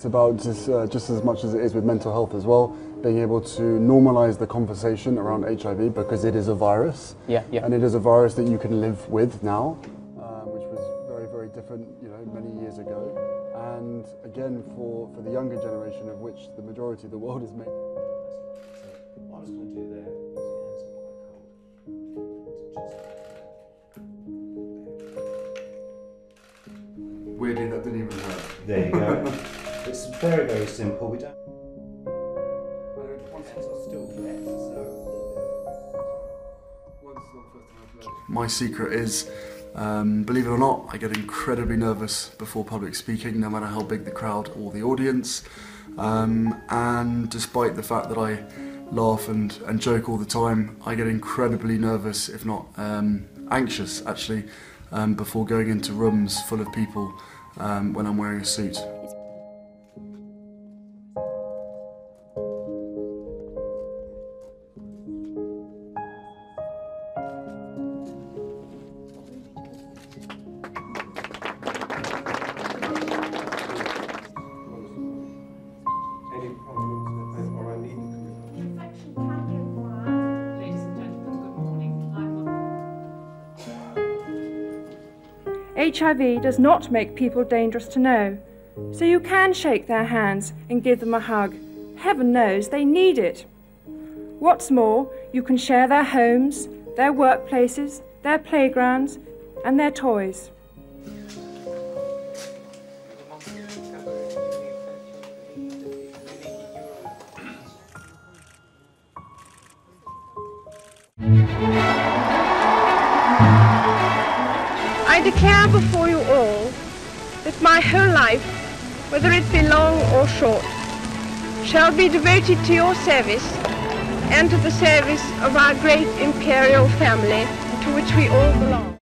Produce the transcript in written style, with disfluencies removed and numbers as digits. It's about just as much as it is with mental health as well, being able to normalise the conversation around HIV, because it is a virus. Yeah. And it is a virus that you can live with now, which was very, very different, you know, many years ago. And again, for the younger generation, of which the majority of the world is made. I was going to do that. Weirdly, that didn't even work. There you go. It's very, very simple. We don't. My secret is, believe it or not, I get incredibly nervous before public speaking, no matter how big the crowd or the audience. And despite the fact that I laugh and joke all the time, I get incredibly nervous, if not anxious, actually, before going into rooms full of people when I'm wearing a suit. HIV does not make people dangerous to know, so you can shake their hands and give them a hug. Heaven knows they need it. What's more, you can share their homes, their workplaces, their playgrounds, and their toys. I declare before you all that my whole life, whether it be long or short, shall be devoted to your service and to the service of our great imperial family to which we all belong.